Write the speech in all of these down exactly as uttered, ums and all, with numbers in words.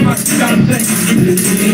I Thank you.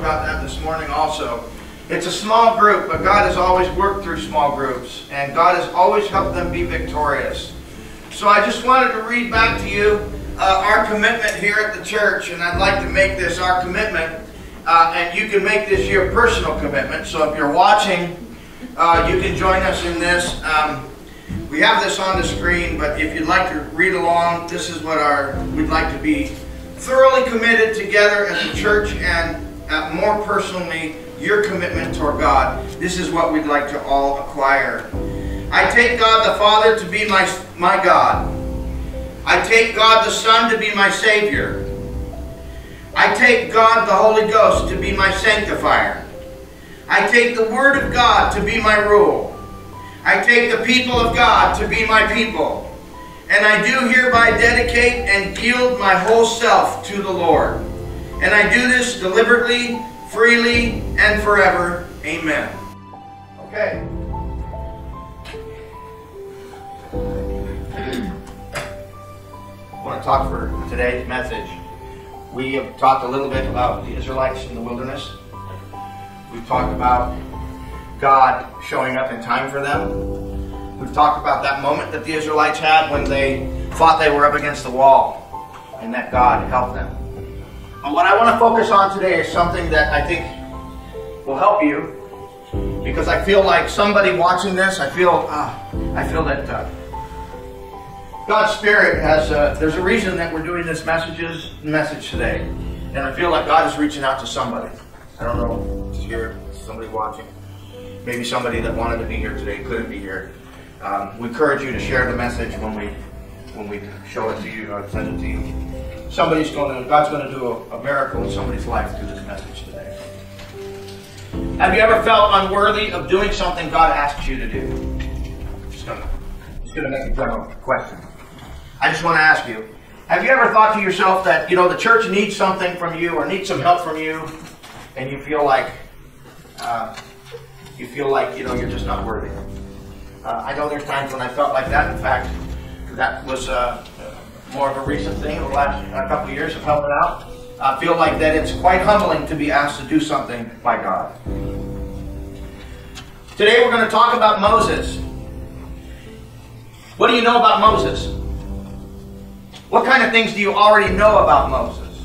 about that this morning also. It's a small group, but God has always worked through small groups, and God has always helped them be victorious. So I just wanted to read back to you uh, our commitment here at the church, and I'd like to make this our commitment, uh, and you can make this your personal commitment. So if you're watching, uh, you can join us in this. Um, we have this on the screen, but if you'd like to read along, this is what our we'd like to be thoroughly committed together as a church, and uh, more personally, your commitment toward God. This is what we'd like to all acquire. I take God the Father to be my, my God. I take God the Son to be my Savior. I take God the Holy Ghost to be my sanctifier. I take the Word of God to be my rule. I take the people of God to be my people. And I do hereby dedicate and yield my whole self to the Lord. And I do this deliberately, freely, and forever. Amen. Okay. I want to talk for today's message. We have talked a little bit about the Israelites in the wilderness. We've talked about God showing up in time for them. We've talked about that moment that the Israelites had when they thought they were up against the wall, and that God helped them. And what I want to focus on today is something that I think will help you, because I feel like somebody watching this, I feel, uh, I feel that uh, God's Spirit has, uh, there's a reason that we're doing this messages, message today. And I feel like God is reaching out to somebody. I don't know if you're somebody watching. Maybe somebody that wanted to be here today couldn't be here. Um, we encourage you to share the message when we, when we show it to you or send it to you. Somebody's going to, God's going to do a, a miracle in somebody's life through this message today. Have you ever felt unworthy of doing something God asks you to do? I'm just going to, just going to make a general question. I just want to ask you, have you ever thought to yourself that, you know, the church needs something from you or needs some help from you, and you feel like, uh, you feel like, you know, you're just not worthy? Uh, I know there's times when I felt like that. In fact, that was... Uh, more of a recent thing over the last a couple of years of helping out. I feel like that it's quite humbling to be asked to do something by God. Today we're going to talk about Moses. What do you know about Moses? What kind of things do you already know about Moses?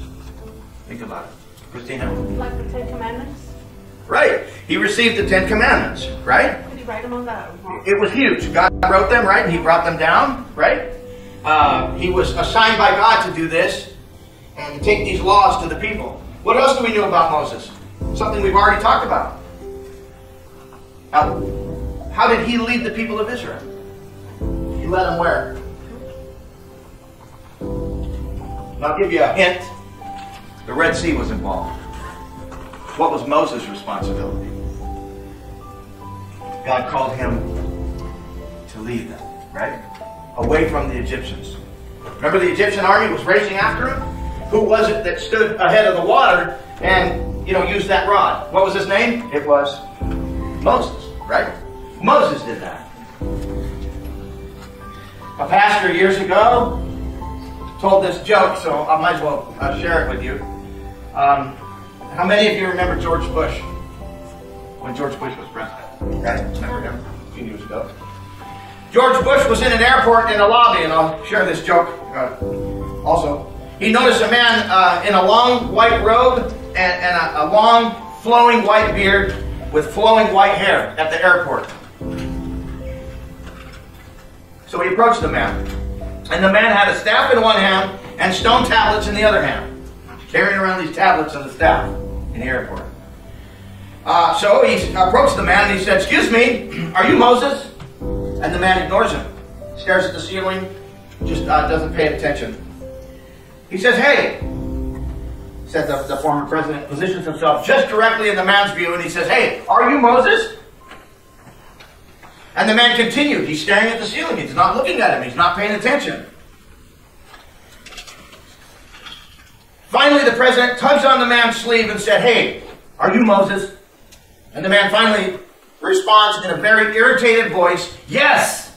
Think about it. Christina? Like the Ten Commandments? Right. He received the Ten Commandments, right? Did he write them on that? It was huge. God wrote them, right? And he brought them down, right? Uh, he was assigned by God to do this and to take these laws to the people. What else do we know about Moses? Something we've already talked about. How, how did he lead the people of Israel? He led them where? I'll give you a hint. The Red Sea was involved. What was Moses' responsibility? God called him to lead them, right? Away from the Egyptians. Remember, the Egyptian army was racing after him? Who was it that stood ahead of the water and, you know, used that rod? What was his name? It was Moses, right? Moses did that. A pastor years ago told this joke, so I might as well uh, share it with you. Um, how many of you remember George Bush? When George Bush was president, right? Remember him a few years ago. George Bush was in an airport in a lobby, and I'll share this joke uh, also. He noticed a man uh, in a long white robe and, and a, a long flowing white beard with flowing white hair at the airport. So he approached the man, and the man had a staff in one hand and stone tablets in the other hand, carrying around these tablets and the staff in the airport. Uh, so he approached the man and he said, "Excuse me, are you Moses?" And the man ignores him, stares at the ceiling, just uh, doesn't pay attention. He says, "Hey," said the, the former president, positions himself just directly in the man's view, and he says, "Hey, are you Moses?" And the man continued. He's staring at the ceiling. He's not looking at him. He's not paying attention. Finally, the president tugs on the man's sleeve and said, "Hey, are you Moses?" And the man finally responds in a very irritated voice, "Yes,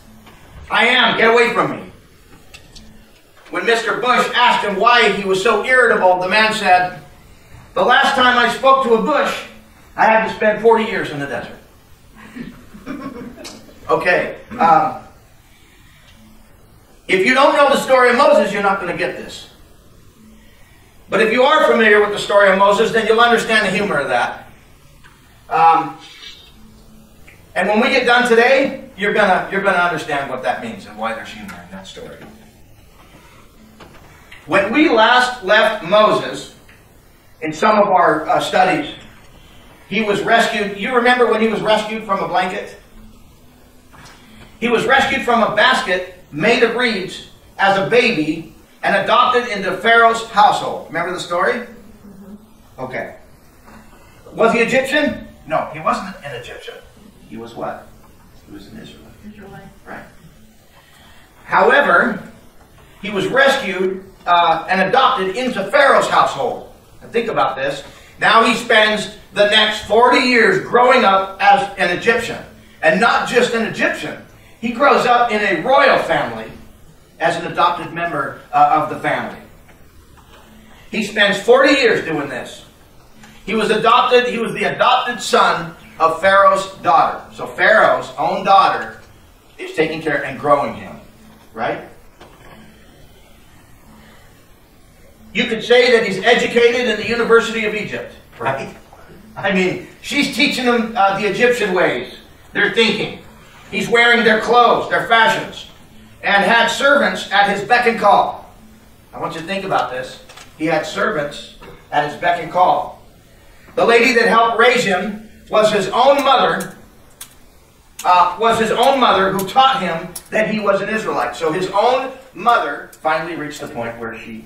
I am. Get away from me." When Mister Bush asked him why he was so irritable, the man said, The last time I spoke to a bush, I had to spend forty years in the desert. Okay. Um, if you don't know the story of Moses, you're not going to get this. But if you are familiar with the story of Moses, then you'll understand the humor of that. Um, and when we get done today, you're gonna you're gonna understand what that means and why there's humor in that story. When we last left Moses, in some of our uh, studies, he was rescued. You remember when he was rescued from a blanket? He was rescued from a basket made of reeds as a baby and adopted into Pharaoh's household. Remember the story? Okay. Was he Egyptian? No, he wasn't an Egyptian. He was what? He was an Israelite. Israelite. Right. However, he was rescued uh, and adopted into Pharaoh's household. Now think about this. Now he spends the next forty years growing up as an Egyptian. And not just an Egyptian. He grows up in a royal family as an adopted member uh, of the family. He spends forty years doing this. He was adopted. He was the adopted son of Pharaoh's daughter. So Pharaoh's own daughter is taking care and growing him. Right? You could say that he's educated in the University of Egypt. Right? I mean, she's teaching him uh, the Egyptian ways. Their thinking. He's wearing their clothes, their fashions, and had servants at his beck and call. I want you to think about this. He had servants at his beck and call. The lady that helped raise him was his own mother, uh, was his own mother who taught him that he was an Israelite. So his own mother finally reached the point where she,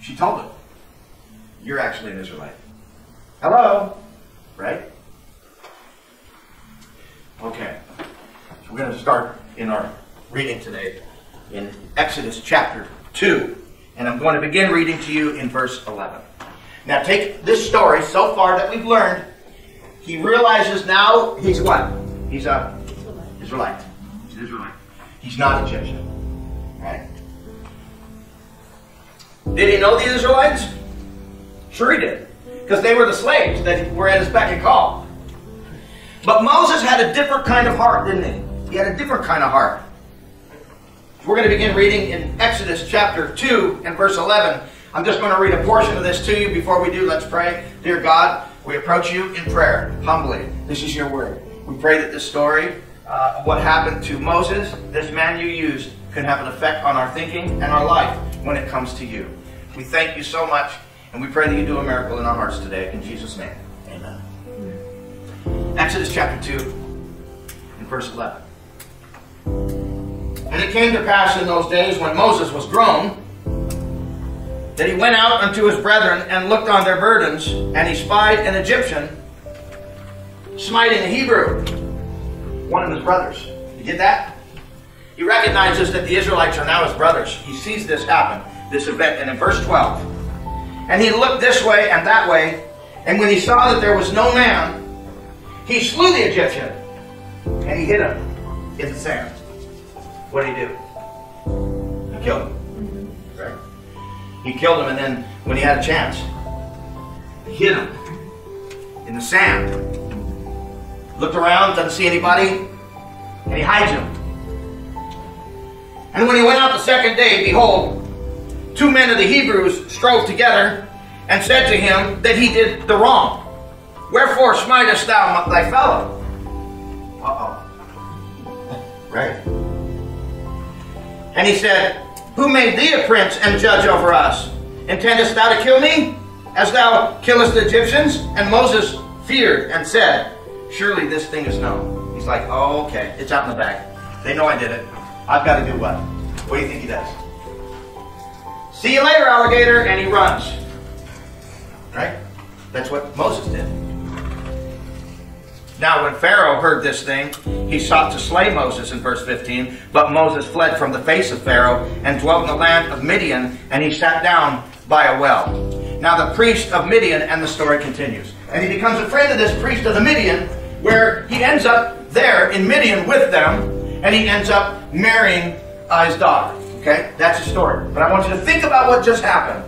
she told him, you're actually an Israelite. Hello? Right? Okay, so we're going to start in our reading today in Exodus chapter two, and I'm going to begin reading to you in verse eleven. Now take this story so far that we've learned, he realizes now he's what? He's a Israelite. He's an Israelite. He's not Egyptian, right? Did he know the Israelites? Sure he did, because they were the slaves that were at his beck and call. But Moses had a different kind of heart, didn't he? He had a different kind of heart. We're going to begin reading in Exodus chapter two and verse eleven. I'm just going to read a portion of this to you. Before we do, let's pray. Dear God, we approach you in prayer, humbly. This is your word. We pray that this story, uh, what happened to Moses, this man you used, can have an effect on our thinking and our life when it comes to you. We thank you so much, and we pray that you do a miracle in our hearts today. In Jesus' name. Exodus chapter two and verse eleven. And it came to pass in those days when Moses was grown, that he went out unto his brethren and looked on their burdens, and he spied an Egyptian smiting a Hebrew, one of his brothers. You get that? He recognizes that the Israelites are now his brothers. He sees this happen, this event, and in verse twelve. And he looked this way and that way, and when he saw that there was no man, he slew the Egyptian, and he hid him in the sand. What did he do? He killed him. Right? He killed him, and then when he had a chance, he hid him in the sand. Looked around, doesn't see anybody, and he hides him. And when he went out the second day, behold, two men of the Hebrews strove together and said to him that he did the wrong. Wherefore smitest thou thy fellow? Uh-oh. Right? And he said, who made thee a prince and judge over us? Intendest thou to kill me, as thou killest the Egyptians? And Moses feared and said, surely this thing is known. He's like, oh, okay, it's out in the back. They know I did it. I've got to do what? What do you think he does? See you later, alligator. And he runs. Right? That's what Moses did. Now when Pharaoh heard this thing, he sought to slay Moses in verse fifteen. But Moses fled from the face of Pharaoh and dwelt in the land of Midian, and he sat down by a well. Now the priest of Midian, and the story continues. And he becomes a friend of this priest of the Midian, where he ends up there in Midian with them, and he ends up marrying uh, his daughter. Okay, that's the story. But I want you to think about what just happened.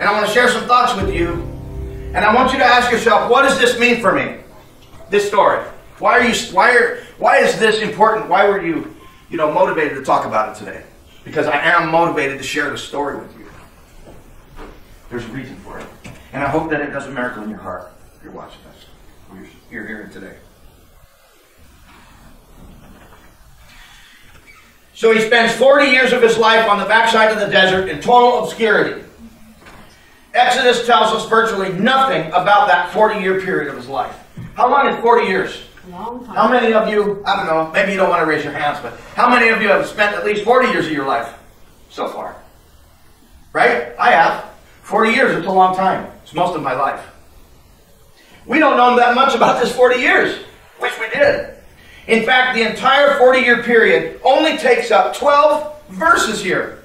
And I want to share some thoughts with you And I want you to ask yourself, what does this mean for me? This story. Why are you? Why are? Why is this important? Why were you, you know, motivated to talk about it today? Because I am motivated to share this story with you. There's a reason for it, and I hope that it does a miracle in your heart. If you're watching this, or you're, you're hearing today. So he spends forty years of his life on the backside of the desert in total obscurity. Exodus tells us virtually nothing about that forty-year period of his life. How long is forty years? Long time. How many of you, I don't know, maybe you don't want to raise your hands, but how many of you have spent at least forty years of your life so far? Right? I have. forty years, it's a long time. It's most of my life. We don't know that much about this forty years. Wish we did. In fact, the entire forty-year period only takes up twelve verses here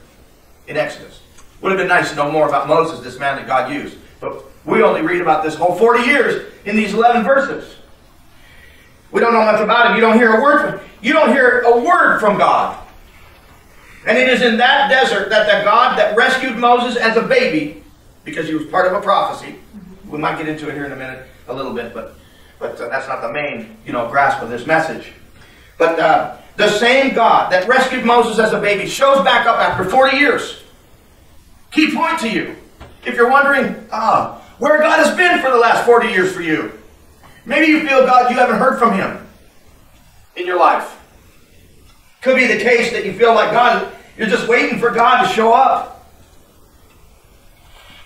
in Exodus. Would have been nice to know more about Moses, this man that God used. But we only read about this whole forty years in these eleven verses. We don't know much about him. You don't hear a word from, you don't hear a word from God. And it is in that desert that the God that rescued Moses as a baby, because he was part of a prophecy. We might get into it here in a minute, a little bit, but but uh, that's not the main, you know, grasp of this message. But uh, the same God that rescued Moses as a baby shows back up after forty years. Key point to you. If you're wondering, ah, where God has been for the last forty years for you. Maybe you feel God, you haven't heard from Him in your life. Could be the case that you feel like God, you're just waiting for God to show up.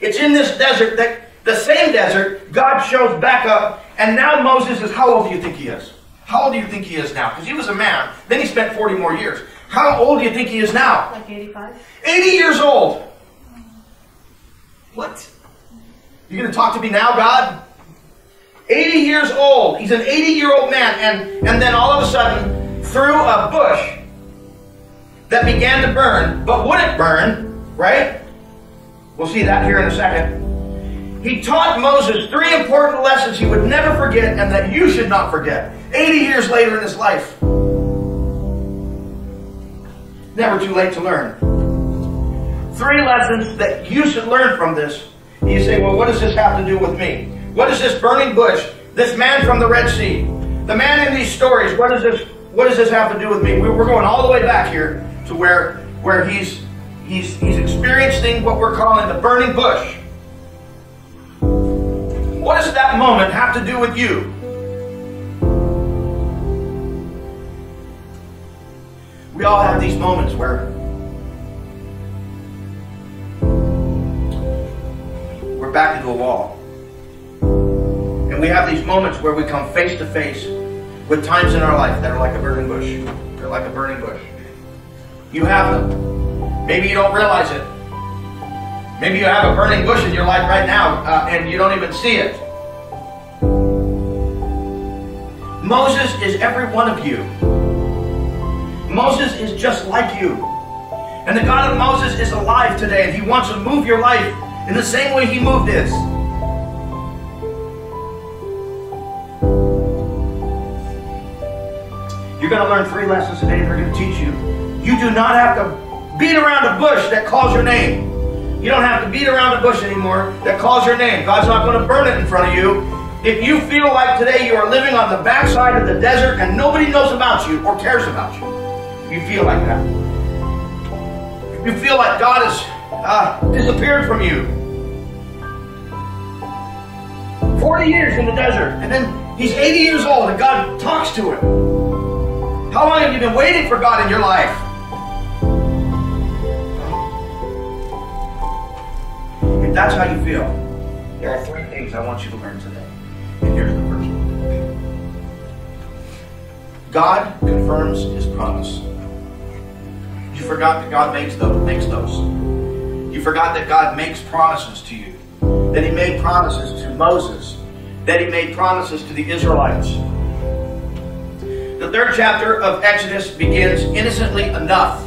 It's in this desert that, the same desert, God shows back up, and now Moses is, how old do you think he is? How old do you think he is now? Because he was a man, then he spent forty more years. How old do you think he is now? Like eighty-five. eighty years old. What? You're going to talk to me now, God? eighty years old. He's an eighty-year-old man. And, and then all of a sudden, through a bush that began to burn, but wouldn't burn, right? We'll see that here in a second. He taught Moses three important lessons he would never forget and that you should not forget. eighty years later in his life. Never too late to learn. Three lessons that you should learn from this. You say, well, what does this have to do with me? What is this burning bush? This man from the Red Sea? The man in these stories, what does this, what does this have to do with me? We're going all the way back here to where, where he's, he's, he's experiencing what we're calling the burning bush. What does that moment have to do with you? We all have these moments where we're back into a wall. And we have these moments where we come face to face with times in our life that are like a burning bush. They're like a burning bush. You have them. Maybe you don't realize it. Maybe you have a burning bush in your life right now uh, and you don't even see it. Moses is every one of you. Moses is just like you. And the God of Moses is alive today, and He wants to move your life in the same way He moved his. You're going to learn three lessons today, and we're going to teach you. You do not have to beat around a bush that calls your name. You don't have to beat around a bush anymore that calls your name. God's not going to burn it in front of you. If you feel like today you are living on the backside of the desert and nobody knows about you or cares about you, you feel like that. If you feel like God has uh, disappeared from you, forty years in the desert, and then he's eighty years old and God talks to him. How long have you been waiting for God in your life? If that's how you feel, there are three things I want you to learn today. And here's the first one. God confirms His promise. You forgot that God makes those, makes those. You forgot that God makes promises to you. That He made promises to Moses, that He made promises to the Israelites. The third chapter of Exodus begins innocently enough.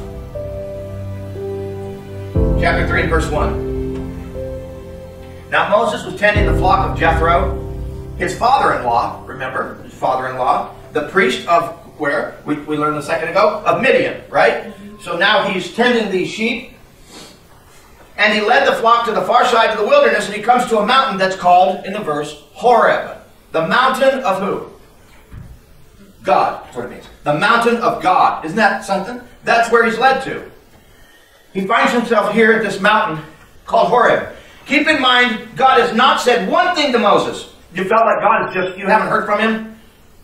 Chapter three, verse one. Now Moses was tending the flock of Jethro, his father-in-law, remember, his father-in-law, the priest of where? We, we learned a second ago, of Midian, right? So now he's tending these sheep. And he led the flock to the far side of the wilderness, and he comes to a mountain that's called, in the verse, Horeb. The mountain of who? God. That's what it means. The mountain of God. Isn't that something? That's where he's led to. He finds himself here at this mountain called Horeb. Keep in mind, God has not said one thing to Moses. You felt like God is just, you haven't heard from him?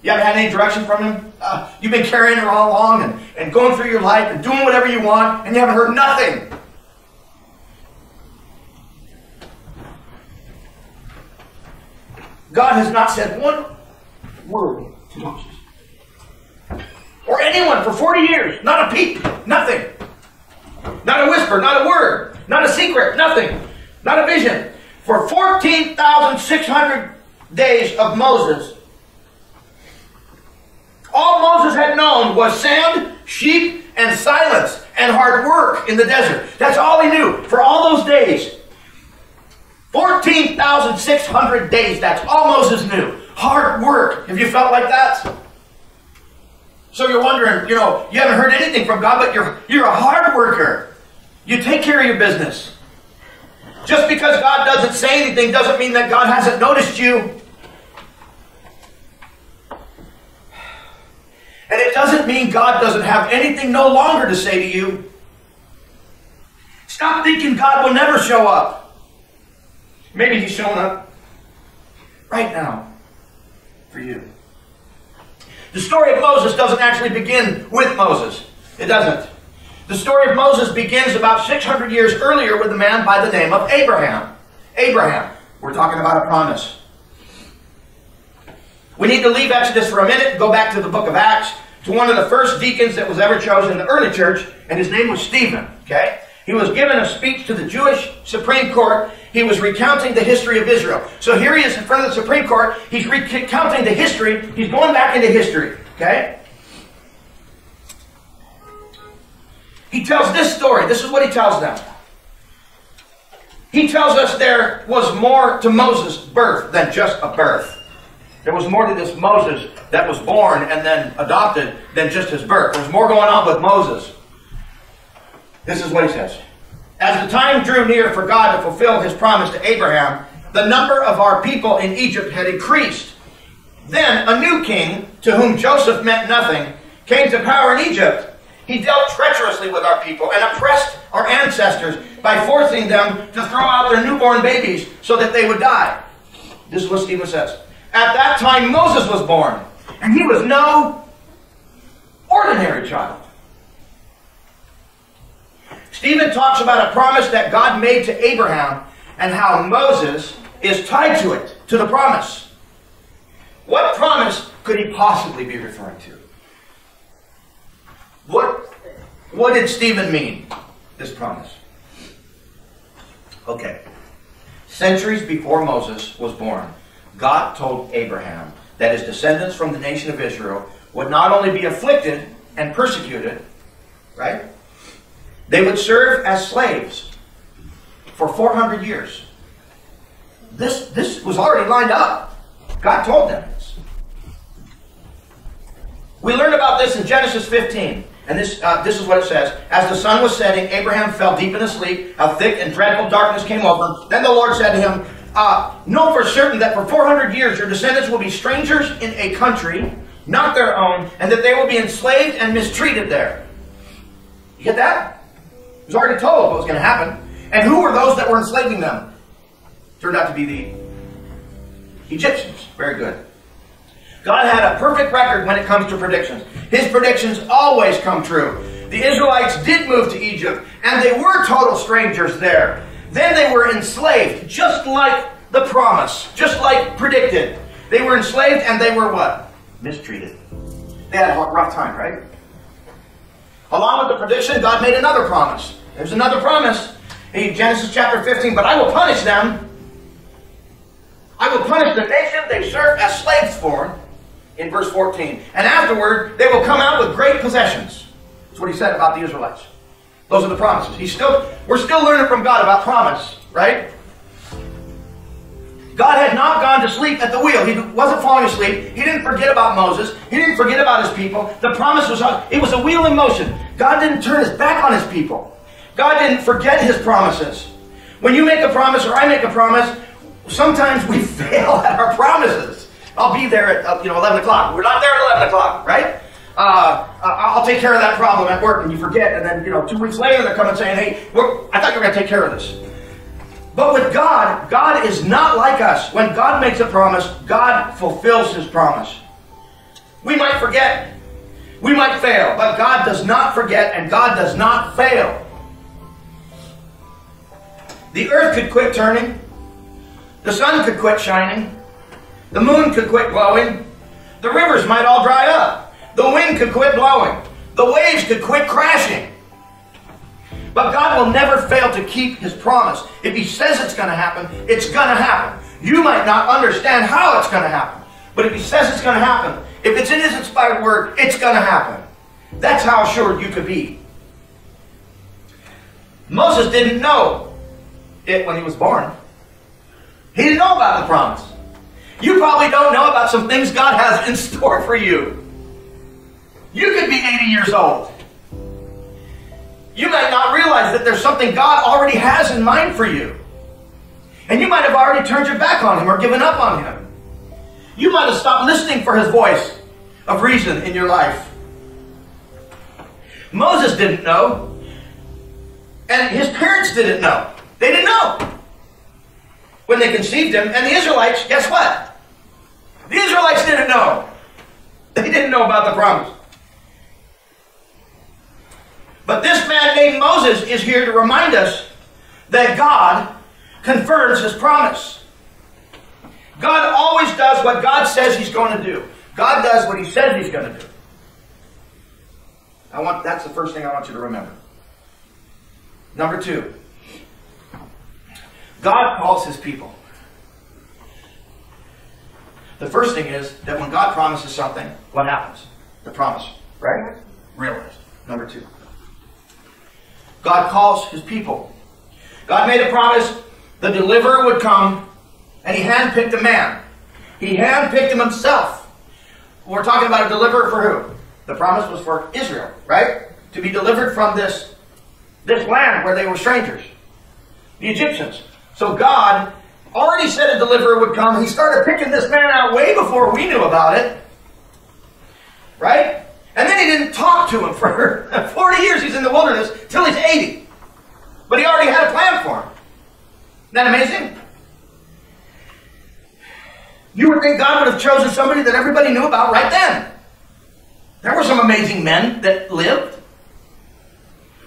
You haven't had any direction from him? Uh, you've been carrying it all along and, and going through your life and doing whatever you want, and you haven't heard nothing. God has not said one word to Moses. Or anyone for forty years. Not a peep. Nothing. Not a whisper. Not a word. Not a secret. Nothing. Not a vision. For fourteen thousand six hundred days of Moses, all Moses had known was sand, sheep, and silence, and hard work in the desert. That's all he knew for all those days. fourteen thousand six hundred days, that's all Moses knew. Hard work. Have you felt like that? So you're wondering, you know, you haven't heard anything from God, but you're, you're a hard worker. You take care of your business. Just because God doesn't say anything doesn't mean that God hasn't noticed you. And it doesn't mean God doesn't have anything no longer to say to you. Stop thinking God will never show up. Maybe he's showing up right now for you. The story of Moses doesn't actually begin with Moses. It doesn't. The story of Moses begins about six hundred years earlier with a man by the name of Abraham. Abraham. We're talking about a promise. We need to leave Exodus for a minute and go back to the book of Acts, to one of the first deacons that was ever chosen in the early church, and his name was Stephen. Okay? He was given a speech to the Jewish Supreme Court. He was recounting the history of Israel. So here he is in front of the Supreme Court. He's recounting the history. He's going back into history. Okay? He tells this story. This is what he tells them. He tells us there was more to Moses' birth than just a birth. There was more to this Moses that was born and then adopted than just his birth. There was more going on with Moses. This is what he says. As the time drew near for God to fulfill his promise to Abraham, the number of our people in Egypt had increased. Then a new king, to whom Joseph meant nothing, came to power in Egypt. He dealt treacherously with our people and oppressed our ancestors by forcing them to throw out their newborn babies so that they would die. This is what Stephen says. At that time Moses was born, and he was no ordinary child. Stephen talks about a promise that God made to Abraham and how Moses is tied to it, to the promise. What promise could he possibly be referring to? What, what did Stephen mean, this promise? Okay. Centuries before Moses was born, God told Abraham that his descendants from the nation of Israel would not only be afflicted and persecuted, right? They would serve as slaves for four hundred years. This, this was already lined up. God told them this. We learn about this in Genesis fifteen. And this, uh, this is what it says. As the sun was setting, Abraham fell deep into sleep. A thick and dreadful darkness came over him. Then the Lord said to him, uh, know for certain that for four hundred years your descendants will be strangers in a country, not their own, and that they will be enslaved and mistreated there. You get that? It was already told what was going to happen. And who were those that were enslaving them? Turned out to be the Egyptians. Very good. God had a perfect record when it comes to predictions. His predictions always come true. The Israelites did move to Egypt, and they were total strangers there. Then they were enslaved, just like the promise, just like predicted. They were enslaved, and they were what? Mistreated. They had a rough time, right? Along with the prediction, God made another promise. There's another promise in Genesis chapter fifteen. But I will punish them. I will punish the nation they served as slaves for, in verse fourteen. And afterward, they will come out with great possessions. That's what he said about the Israelites. Those are the promises. He's still, we're still learning from God about promise, right? God had not gone to sleep at the wheel. He wasn't falling asleep. He didn't forget about Moses. He didn't forget about his people. The promise was, it was a wheel in motion. God didn't turn his back on his people. God didn't forget his promises. When you make a promise or I make a promise, sometimes we fail at our promises. I'll be there at you know eleven o'clock. We're not there at eleven o'clock, right? Uh, I'll take care of that problem at work, and you forget, and then you know two weeks later they're coming saying, "Hey, we're, I thought you were going to take care of this." But with God, God is not like us. When God makes a promise, God fulfills His promise. We might forget, we might fail, but God does not forget, and God does not fail. The earth could quit turning. The sun could quit shining. The moon could quit glowing. The rivers might all dry up. The wind could quit blowing. The waves could quit crashing. But God will never fail to keep His promise. If He says it's going to happen, it's going to happen. You might not understand how it's going to happen, but if He says it's going to happen, if it's in His inspired word, it's going to happen. That's how sure you could be. Moses didn't know it when he was born. He didn't know about the promise. You probably don't know about some things God has in store for you. You could be eighty years old. You might not realize that there's something God already has in mind for you. And you might have already turned your back on Him or given up on Him. You might have stopped listening for His voice of reason in your life. Moses didn't know. And his parents didn't know. They didn't know when they conceived him. And the Israelites, guess what? The Israelites didn't know. They didn't know about the promise. But this man named Moses is here to remind us that God confirms His promise. God always does what God says He's going to do. God does what He says He's going to do. I want, that's the first thing I want you to remember. Number two, God calls His people. The first thing is that when God promises something, what happens? The promise, right? Realized. Number two. God calls His people. God made a promise the deliverer would come, and He handpicked a man. He handpicked him Himself. We're talking about a deliverer for who? The promise was for Israel, right? To be delivered from this, this land where they were strangers, the Egyptians. So God already said a deliverer would come. He started picking this man out way before we knew about it, right? And then He didn't talk to him for forty years. He's in the wilderness till he's eighty. But He already had a plan for him. Isn't that amazing? You would think God would have chosen somebody that everybody knew about right then. There were some amazing men that lived.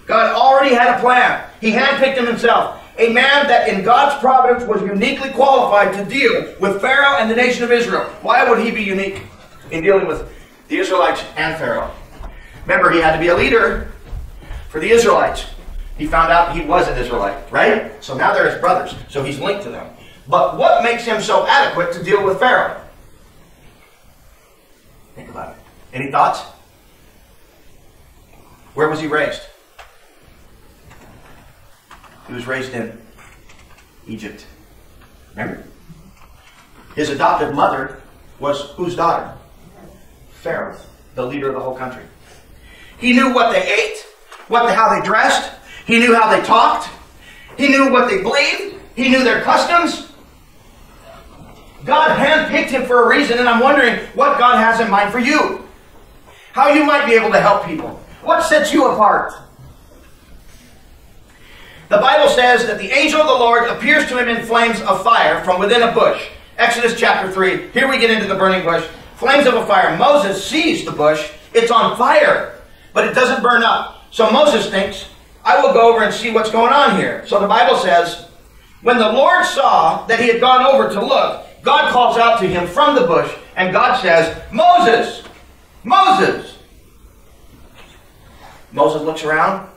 God already had a plan. He handpicked him Himself. A man that in God's providence was uniquely qualified to deal with Pharaoh and the nation of Israel. Why would he be unique in dealing with the Israelites and Pharaoh? Remember, he had to be a leader for the Israelites. He found out he was an Israelite, right? So now they're his brothers, so he's linked to them. But what makes him so adequate to deal with Pharaoh? Think about it. Any thoughts? Where was he raised? He was raised in Egypt. Remember? His adopted mother was whose daughter? Pharaoh, the leader of the whole country. He knew what they ate, what the, how they dressed. He knew how they talked. He knew what they believed. He knew their customs. God handpicked him for a reason, and I'm wondering what God has in mind for you. How you might be able to help people. What sets you apart? The Bible says that the angel of the Lord appears to him in flames of fire from within a bush. Exodus chapter three. Here we get into the burning bush. Flames of a fire. Moses sees the bush. It's on fire, but it doesn't burn up. So Moses thinks, I will go over and see what's going on here. So the Bible says, when the Lord saw that he had gone over to look, God calls out to him from the bush, and God says, Moses! Moses! Moses looks around,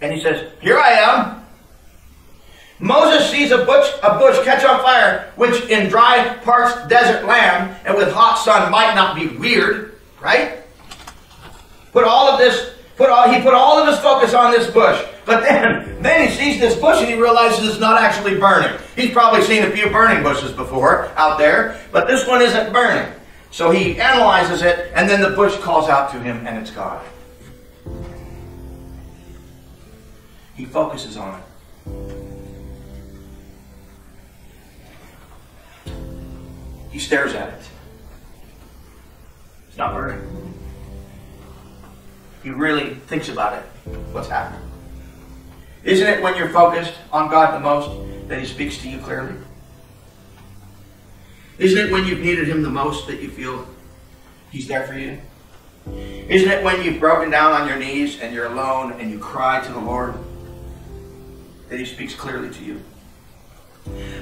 and he says, here I am. Moses sees a bush, a bush catch on fire, which in dry, parched desert land and with hot sun might not be weird, right? Put all of this, put all, he put all of his focus on this bush. But then, then he sees this bush and he realizes it's not actually burning. He's probably seen a few burning bushes before out there, but this one isn't burning. So he analyzes it, and then the bush calls out to him, and it's God. He focuses on it. He stares at it. It's not burning. He really thinks about it, what's happening. Isn't it when you're focused on God the most that He speaks to you clearly? Isn't it when you've needed Him the most that you feel He's there for you? Isn't it when you've broken down on your knees and you're alone and you cry to the Lord that He speaks clearly to you?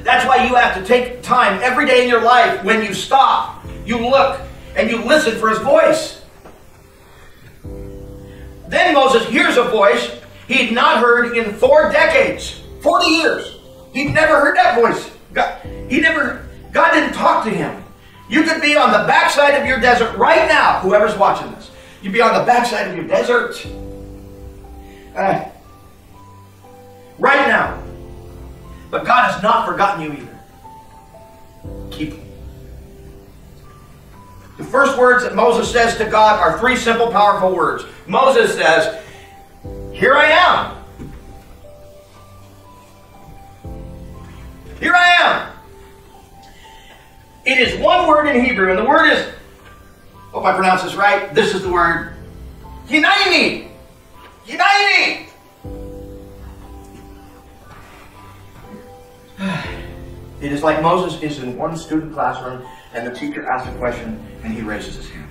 That's why you have to take time every day in your life when you stop, you look, and you listen for His voice. Then Moses hears a voice he'd not heard in four decades, forty years. He'd never heard that voice. God, he never, God didn't talk to him. You could be on the backside of your desert right now, whoever's watching this. You'd be on the backside of your desert. Uh, right now. But God has not forgotten you either. Keep it. The first words that Moses says to God are three simple, powerful words. Moses says, "Here I am. Here I am." It is one word in Hebrew, and the word is, hope I pronounce this right, this is the word, hinayni. Hinayni. It is like Moses is in one student classroom, and the teacher asks a question, and he raises his hand.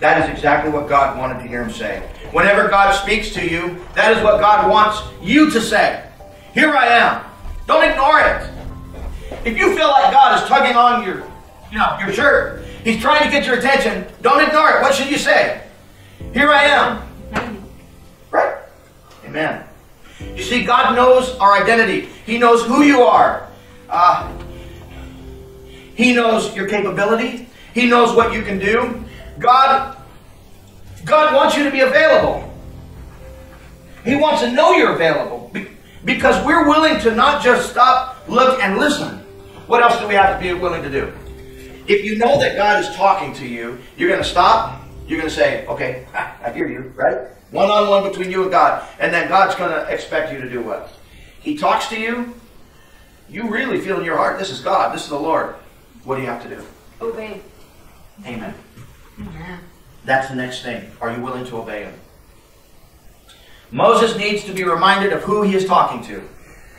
That is exactly what God wanted to hear him say. Whenever God speaks to you, that is what God wants you to say. Here I am. Don't ignore it. If you feel like God is tugging on your, you know, your shirt, He's trying to get your attention, don't ignore it. What should you say? Here I am. Right? Amen. You see, God knows our identity. He knows who you are. Uh, he knows your capability. He knows what you can do. God, God wants you to be available. He wants to know you're available because we're willing to not just stop, look, and listen. What else do we have to be willing to do? If you know that God is talking to you, you're going to stop. You're going to say, okay, I hear you, right? One-on-one between you and God. And then God's going to expect you to do what? He talks to you. You really feel in your heart, this is God, this is the Lord. What do you have to do? Obey. Amen. Yeah. That's the next thing. Are you willing to obey Him? Moses needs to be reminded of who he is talking to.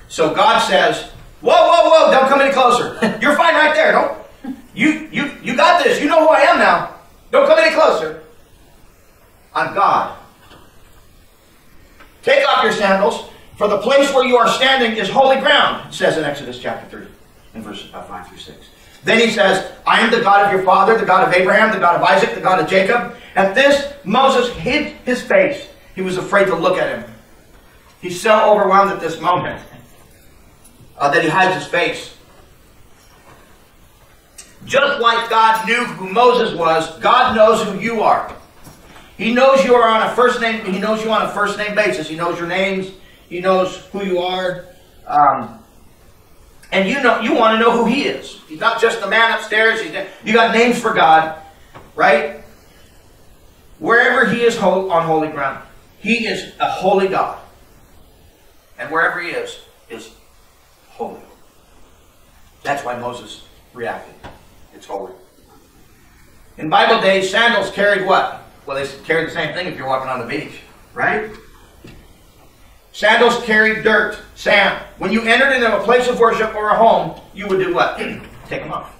So God says, whoa, whoa, whoa, don't come any closer. You're fine right there. Don't, you, you, you got this. You know who I am now. Don't come any closer. I'm God. Take off your sandals, for the place where you are standing is holy ground, says in Exodus chapter three, and verses five through six. Then he says, I am the God of your father, the God of Abraham, the God of Isaac, the God of Jacob. At this, Moses hid his face. He was afraid to look at Him. He's so overwhelmed at this moment uh, that he hides his face. Just like God knew who Moses was, God knows who you are. He knows you are on a first name. He knows you on a first name basis. He knows your names. He knows who you are, um, and you know you want to know who He is. He's not just the man upstairs. He's, you got names for God, right? Wherever He is ho on holy ground, He is a holy God, and wherever He is is holy. That's why Moses reacted. It's holy. In Bible days, sandals carried what? Well, they carry the same thing if you're walking on the beach, right? Sandals carry dirt, sand. When you entered into a place of worship or a home, you would do what? Take them off.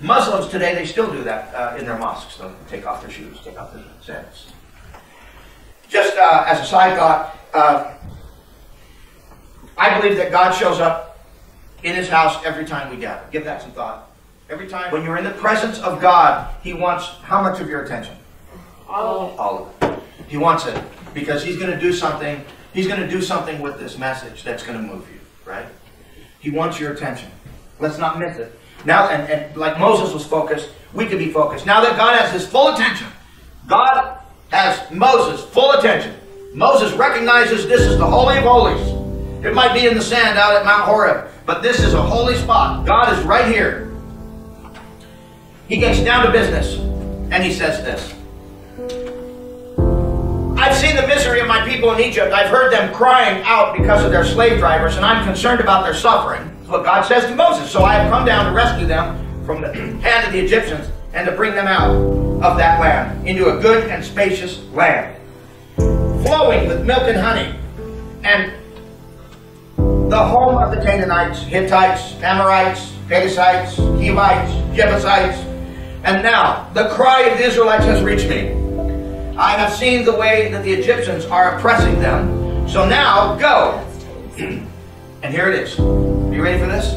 Muslims today, they still do that uh, in their mosques. They'll take off their shoes, take off their sandals. Just uh, as a side thought, uh, I believe that God shows up in His house every time we gather. Give that some thought. Every time when you're in the presence of God, He wants how much of your attention? All of it. All of it. He wants it because He's going to do something. He's going to do something with this message that's going to move you, right? He wants your attention. Let's not miss it. Now, and, and like Moses was focused, we can be focused. Now that God has His full attention, God has Moses' full attention. Moses recognizes this is the Holy of Holies. It might be in the sand out at Mount Horeb, but this is a holy spot. God is right here. He gets down to business, and he says this. I've seen the misery of my people in Egypt. I've heard them crying out because of their slave drivers, and I'm concerned about their suffering. That's what God says to Moses. So I have come down to rescue them from the hand of the Egyptians and to bring them out of that land into a good and spacious land, flowing with milk and honey. And the home of the Canaanites, Hittites, Amorites, Perizzites, Hivites, Jebusites. And now the cry of the Israelites has reached me. I have seen the way that the Egyptians are oppressing them. So now go. And here it is. Are you ready for this?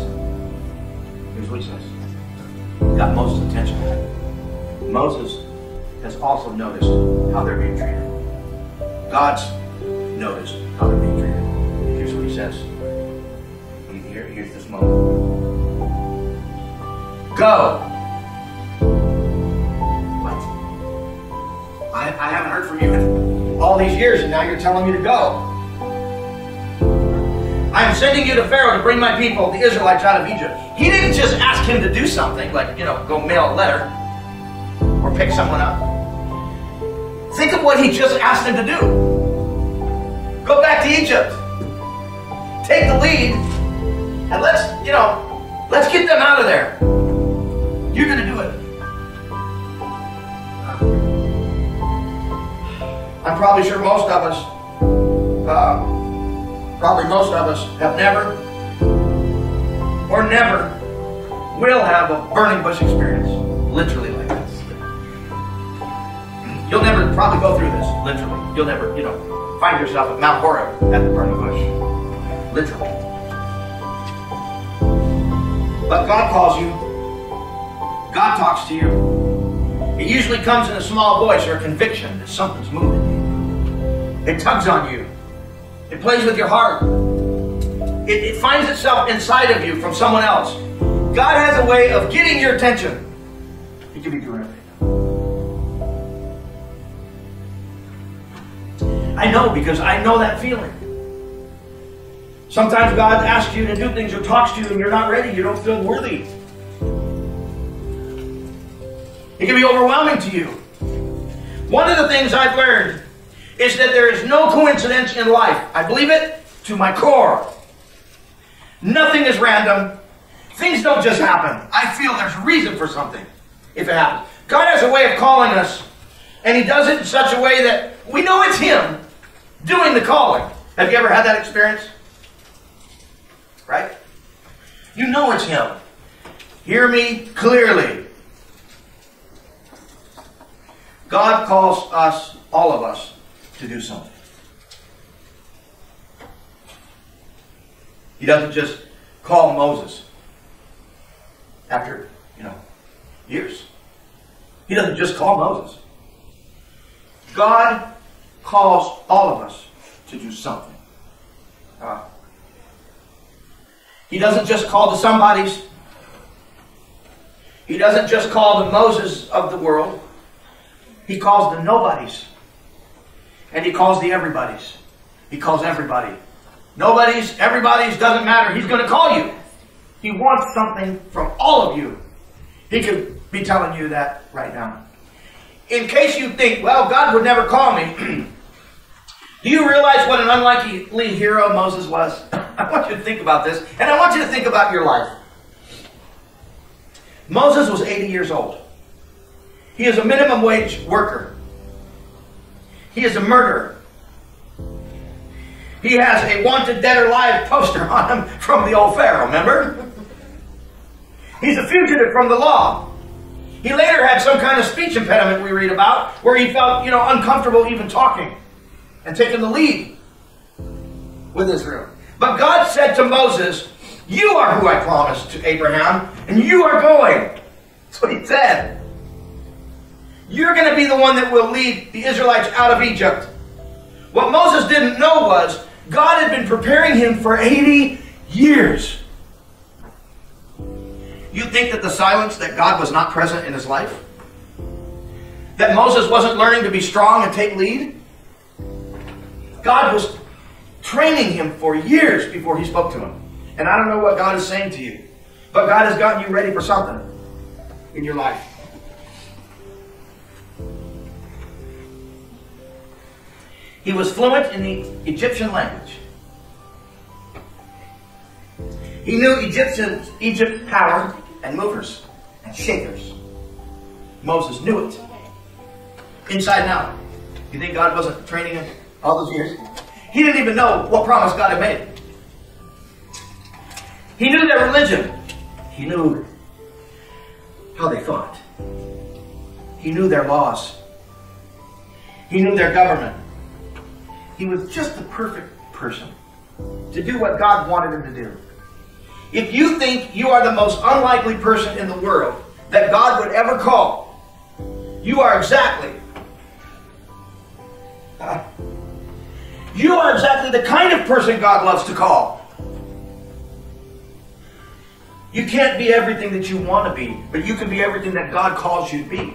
Here's what he says. Got Moses' attention. Moses has also noticed how they're being treated. God's noticed how they're being treated. Here's what he says. Here, here's this moment. Go. What? I, I haven't heard from you in all these years, and now you're telling me to go. I am sending you to Pharaoh to bring my people, the Israelites, out of Egypt. He didn't just ask him to do something, like, you know, go mail a letter or pick someone up. Think of what he just asked him to do. Go back to Egypt. Take the lead. And let's, you know, let's get them out of there. You're going to do it. I'm probably sure most of us, uh, probably most of us have never or never will have a burning bush experience. Literally like this. You'll never probably go through this. Literally. You'll never, you know, find yourself at Mount Horeb at the burning bush. Literally. But God calls you. God talks to you. It usually comes in a small voice or a conviction that something's moving. It tugs on you. It plays with your heart. It, it finds itself inside of you from someone else. God has a way of getting your attention. He can be terrific. I know, because I know that feeling. Sometimes God asks you to do things or talks to you and you're not ready. You don't feel worthy. It can be overwhelming to you. One of the things I've learned is that there is no coincidence in life. I believe it to my core. Nothing is random. Things don't just happen. I feel there's a reason for something if it happens. God has a way of calling us, and He does it in such a way that we know it's Him doing the calling. Have you ever had that experience? Right? You know it's Him. Hear me clearly. God calls us, all of us, to do something. He doesn't just call Moses after, you know, years. He doesn't just call Moses. God calls all of us to do something. Uh, He doesn't just call to somebody's. He doesn't just call the Moses of the world. He calls the nobodies. And He calls the everybody's. He calls everybody. Nobodies, everybody's, doesn't matter. He's going to call you. He wants something from all of you. He could be telling you that right now. In case you think, well, God would never call me. Do you realize what an unlikely hero Moses was? I want you to think about this, and I want you to think about your life. Moses was eighty years old. He is a minimum wage worker. He is a murderer. He has a wanted dead or alive poster on him from the old Pharaoh, remember? He's a fugitive from the law. He later had some kind of speech impediment we read about, where he felt, you know, uncomfortable even talking and taking the lead with Israel. But God said to Moses, you are who I promised to Abraham, and you are going. That's what He said. You're going to be the one that will lead the Israelites out of Egypt. What Moses didn't know was God had been preparing him for eighty years. You think that the silence, that God was not present in his life? That Moses wasn't learning to be strong and take lead? God was training him for years before He spoke to him. And I don't know what God is saying to you, but God has gotten you ready for something in your life. He was fluent in the Egyptian language. He knew Egyptian, Egypt power and movers and shakers. Moses knew it. Inside and out. You think God wasn't training him all those years? He didn't even know what promise God had made. He knew their religion. He knew how they thought. He knew their laws. He knew their government. He was just the perfect person to do what God wanted him to do. If you think you are the most unlikely person in the world that God would ever call, you are exactly uh, you are exactly the kind of person God loves to call. You can't be everything that you want to be, but you can be everything that God calls you to be.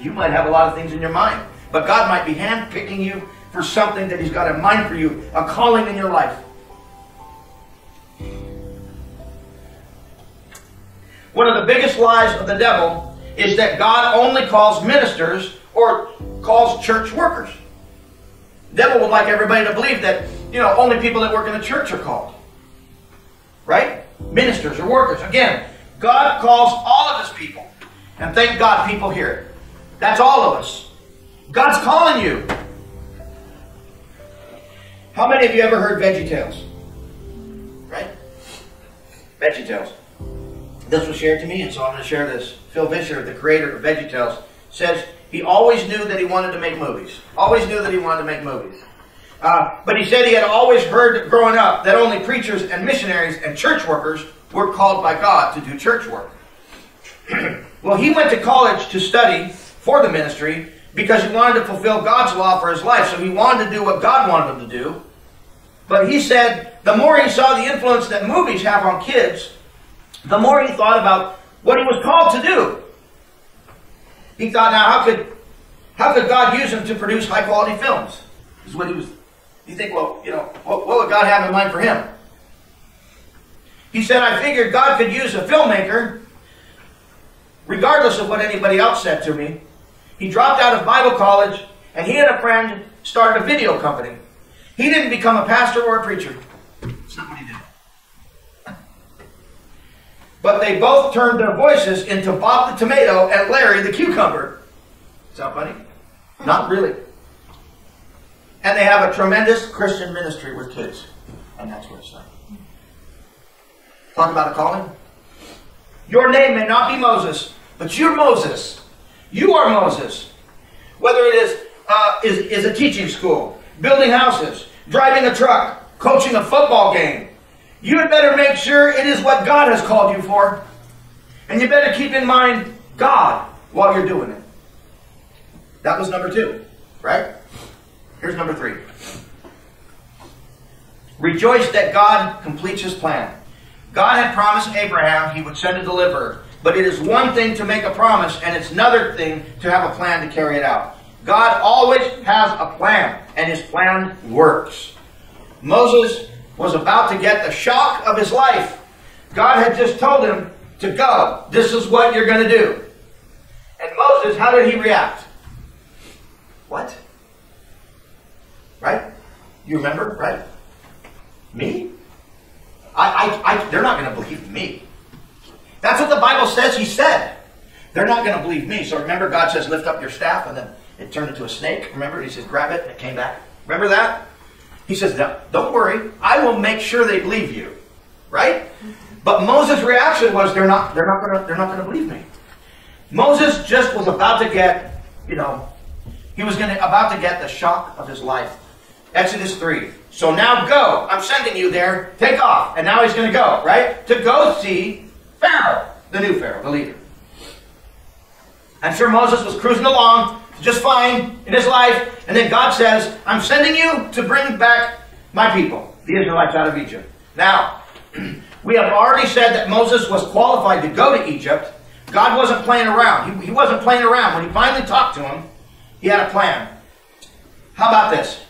You might have a lot of things in your mind, but God might be handpicking you for something that He's got in mind for you, a calling in your life. One of the biggest lies of the devil is that God only calls ministers or calls church workers. The devil would like everybody to believe that, you know, only people that work in the church are called. Right? Ministers or workers. Again, God calls all of His people. And thank God people hear it. That's all of us. God's calling you. How many of you ever heard Veggie Tales? Right? Veggie Tales. This was shared to me, and so I'm going to share this. Phil Vischer, the creator of VeggieTales, says he always knew that he wanted to make movies. Always knew that he wanted to make movies. Uh, but he said he had always heard growing up that only preachers and missionaries and church workers were called by God to do church work. Well, he went to college to study for the ministry because he wanted to fulfill God's law for his life. So he wanted to do what God wanted him to do. But he said the more he saw the influence that movies have on kids, the more he thought about what he was called to do. He thought, now how could, how could God use him to produce high quality films? Is what he was. You think, well, you know, what, what would God have in mind for him? He said, I figured God could use a filmmaker, regardless of what anybody else said to me. He dropped out of Bible college, and he and a friend started a video company. He didn't become a pastor or a preacher. That's not what he did. But they both turned their voices into Bob the Tomato and Larry the Cucumber. Sound funny? Not really. And they have a tremendous Christian ministry with kids. And that's what it's like. Talk about a calling. Your name may not be Moses, but you're Moses. You are Moses. Whether it is, uh, is, is a teaching school, building houses, driving a truck, coaching a football game, you had better make sure it is what God has called you for. And you better keep in mind God while you're doing it. That was number two, right? Here's number three. Rejoice that God completes His plan. God had promised Abraham He would send a deliverer. But it is one thing to make a promise, and it's another thing to have a plan to carry it out. God always has a plan, and His plan works. Moses was about to get the shock of his life. God had just told him to go. This is what you're going to do. And Moses, how did he react? What? Right? You remember, right? Me? I, I, I, they're not going to believe me. That's what the Bible says He said. They're not going to believe me. So remember, God says, lift up your staff, and then it turned into a snake. Remember, He says, grab it, and it came back. Remember that? He says, no, don't worry. I will make sure they believe you, right? But Moses' reaction was, they're not, they're not going to, they're not going to believe me. Moses just was about to get, you know, he was going to about to get the shock of his life. Exodus three. So now go. I'm sending you there. Take off. And now he's going to go, right? To go see Pharaoh, the new Pharaoh, the leader. I'm sure Moses was cruising along just fine in his life, and then God says, I'm sending you to bring back my people, the Israelites, out of Egypt. Now, we have already said that Moses was qualified to go to Egypt. God wasn't playing around. He, he wasn't playing around. When He finally talked to him, He had a plan. How about this?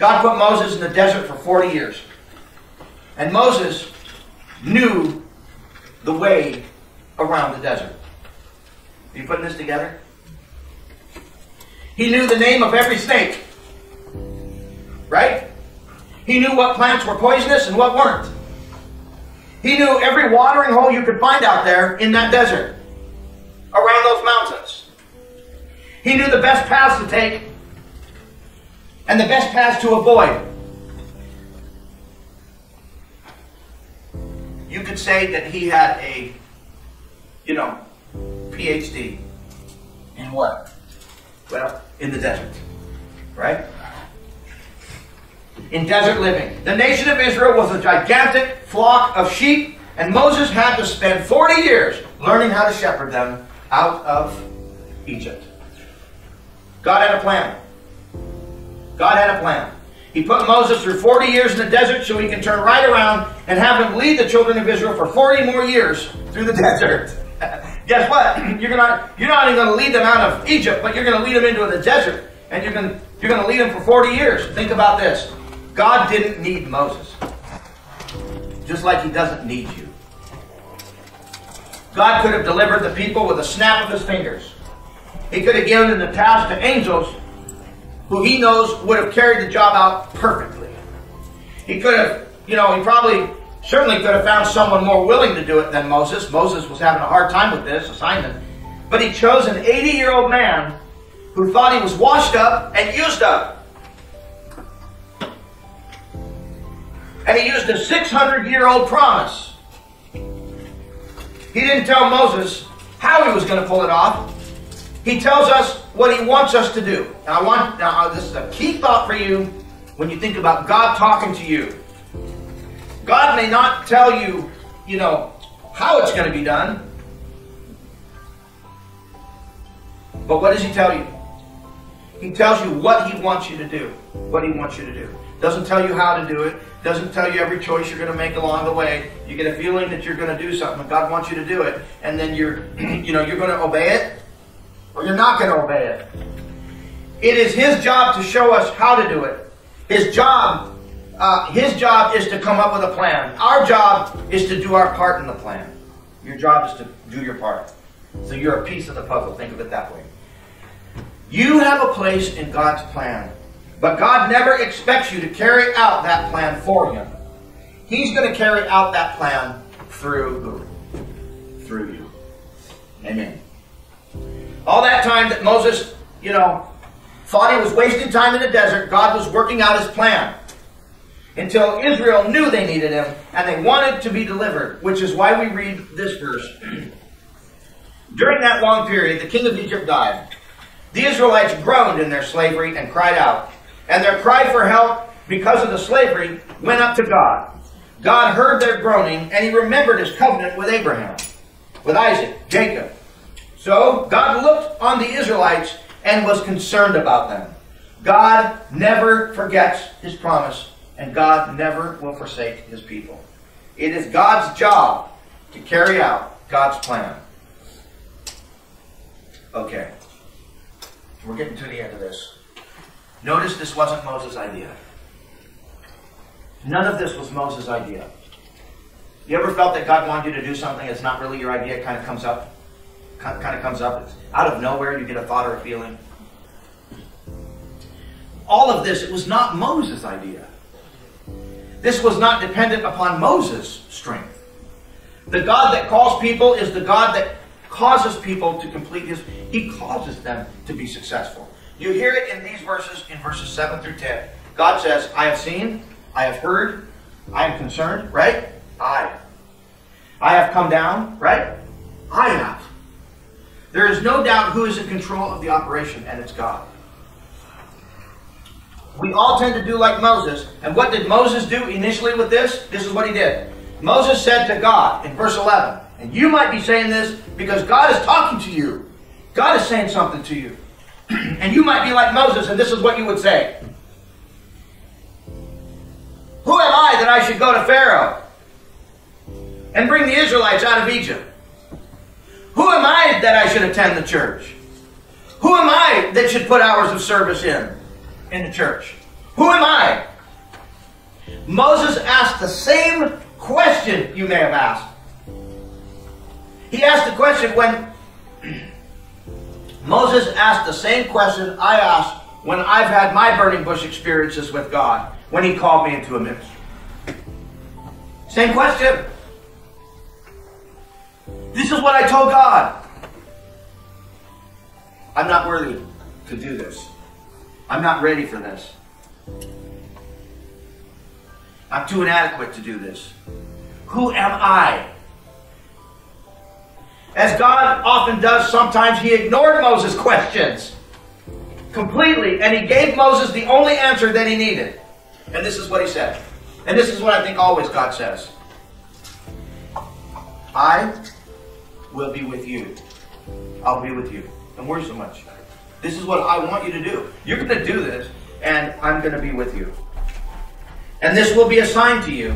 God put Moses in the desert for forty years. And Moses knew the way around the desert. Are you putting this together? He knew the name of every snake. Right? He knew what plants were poisonous and what weren't. He knew every watering hole you could find out there in that desert, around those mountains. He knew the best paths to take and the best paths to avoid. You could say that he had a, you know, P H D in what? Well, in the desert, right? In desert living. The nation of Israel was a gigantic flock of sheep, and Moses had to spend forty years learning how to shepherd them out of Egypt. God had a plan. God had a plan. He put Moses through forty years in the desert so he can turn right around and have him lead the children of Israel for forty more years through the desert. Guess what? You're not, you're not even going to lead them out of Egypt, but you're going to lead them into the desert. And you're going you're going to lead them for forty years. Think about this. God didn't need Moses. Just like he doesn't need you. God could have delivered the people with a snap of his fingers. He could have given them the task to angels who he knows would have carried the job out perfectly. He could have, you know, he probably certainly could have found someone more willing to do it than Moses. Moses was having a hard time with this assignment. But he chose an eighty-year-old man who thought he was washed up and used up. And he used a six hundred year old promise. He didn't tell Moses how he was going to pull it off. He tells us what he wants us to do. Now, I want, now this is a key thought for you when you think about God talking to you. God may not tell you, you know, how it's going to be done. But what does he tell you? He tells you what he wants you to do. What he wants you to do. Doesn't tell you how to do it. Doesn't tell you every choice you're going to make along the way. You get a feeling that you're going to do something. God wants you to do it. And then you're, you know, you're going to obey it. Or you're not going to obey it. It is his job to show us how to do it. His job, uh, his job is to come up with a plan. Our job is to do our part in the plan. Your job is to do your part. So you're a piece of the puzzle. Think of it that way. You have a place in God's plan. But God never expects you to carry out that plan for him. He's going to carry out that plan through who? Through you. Amen. All that time that Moses, you know, thought he was wasting time in the desert, God was working out his plan. Until Israel knew they needed him, and they wanted to be delivered, which is why we read this verse. During that long period, the king of Egypt died. The Israelites groaned in their slavery and cried out. And their cry for help, because of the slavery, went up to God. God heard their groaning, and he remembered his covenant with Abraham, with Isaac, Jacob. So God looked on the Israelites and was concerned about them. God never forgets his promise, and God never will forsake his people. It is God's job to carry out God's plan. Okay. We're getting to the end of this. Notice this wasn't Moses' idea. None of this was Moses' idea. You ever felt that God wanted you to do something that's not really your idea? It kind of comes up. kind of comes up. It's out of nowhere, you get a thought or a feeling. All of this, it was not Moses' idea. This was not dependent upon Moses' strength. The God that calls people is the God that causes people to complete his... He causes them to be successful. You hear it in these verses, in verses seven through ten. God says, I have seen, I have heard, I am concerned, right? I. I have come down, right? I have. There is no doubt who is in control of the operation, and it's God. We all tend to do like Moses. And what did Moses do initially with this? This is what he did. Moses said to God in verse eleven, and you might be saying this because God is talking to you. God is saying something to you. And you might be like Moses, and this is what you would say. Who am I that I should go to Pharaoh and bring the Israelites out of Egypt? Who am I that I should attend the church? Who am I that should put hours of service in, in the church? Who am I? Moses asked the same question you may have asked. He asked the question when Moses asked the same question I asked when I've had my burning bush experiences with God, when he called me into a ministry. Same question. This is what I told God. I'm not worthy to do this. I'm not ready for this. I'm too inadequate to do this. Who am I? As God often does, sometimes he ignored Moses' questions completely, and he gave Moses the only answer that he needed. And this is what he said. And this is what I think always God says. I will be with you. I'll be with you. Don't worry so much. This is what I want you to do. You're going to do this, and I'm going to be with you. And this will be a sign to you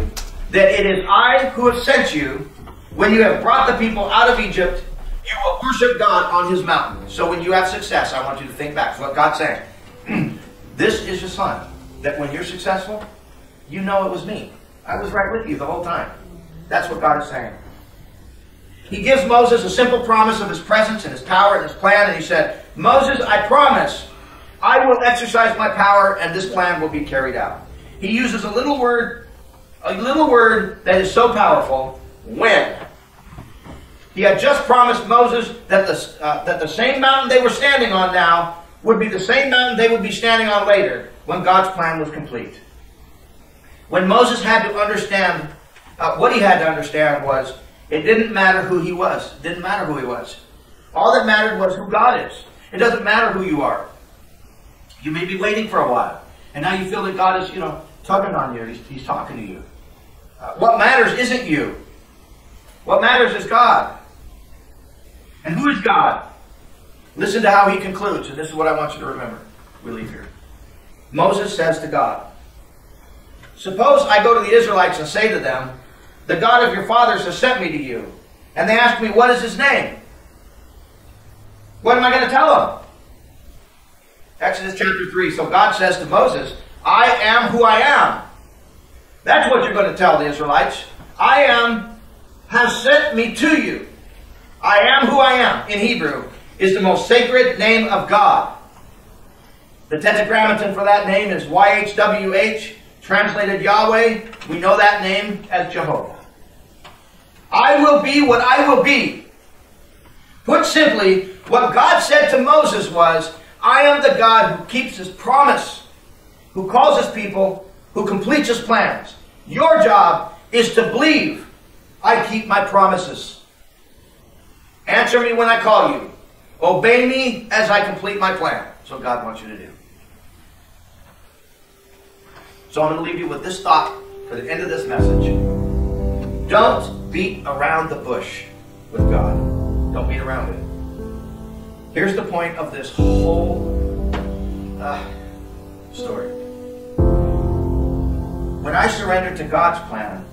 that it is I who have sent you. When you have brought the people out of Egypt, you will worship God on his mountain. So when you have success, I want you to think back. It's what God's saying. This is your sign that when you're successful, you know it was me. I was right with you the whole time. That's what God is saying. He gives Moses a simple promise of his presence and his power and his plan. And he said, Moses, I promise I will exercise my power and this plan will be carried out. He uses a little word, a little word that is so powerful, when. He had just promised Moses that the, uh, that the same mountain they were standing on now would be the same mountain they would be standing on later when God's plan was complete. When Moses had to understand, uh, what he had to understand was it didn't matter who he was. It didn't matter who he was. All that mattered was who God is. It doesn't matter who you are. You may be waiting for a while, and now you feel that God is, you know, tugging on you. He's, he's talking to you. Uh, what matters isn't you. What matters is God. And who is God? Listen to how he concludes, and this is what I want you to remember. We leave here. Moses says to God, suppose I go to the Israelites and say to them, the God of your fathers has sent me to you. And they ask me, what is his name? What am I going to tell them? Exodus chapter three. So God says to Moses, I am who I am. That's what you're going to tell the Israelites. I am has sent me to you. I am who I am, in Hebrew, is the most sacred name of God. The tetragrammaton for that name is Y H W H, translated Yahweh. We know that name as Jehovah. I will be what I will be. Put simply, what God said to Moses was, I am the God who keeps his promise, who calls his people, who completes his plans. Your job is to believe I keep my promises. Answer me when I call you. Obey me as I complete my plan. That's what God wants you to do. So I'm going to leave you with this thought for the end of this message. Don't beat around the bush with God. Don't beat around it. Here's the point of this whole uh, story. When I surrender to God's plan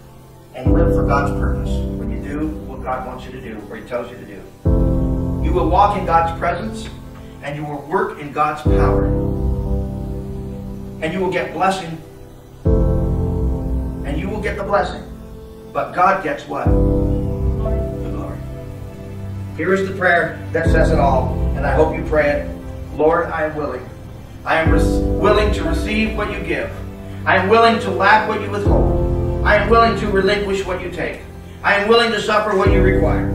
and live for God's purpose, when you do what God wants you to do, or he tells you to do, you will walk in God's presence, and you will work in God's power, and you will get blessing, and you will get the blessing, but God gets what? The glory. Here is the prayer that says it all, and I hope you pray it. Lord, I am willing. I am willing to receive what you give. I am willing to lack what you withhold. I am willing to relinquish what you take. I am willing to suffer what you require.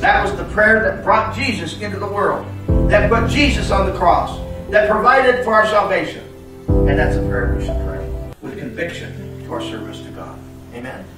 That was the prayer that brought Jesus into the world, that put Jesus on the cross, that provided for our salvation. And that's a prayer we should pray with conviction to our service to God. Amen.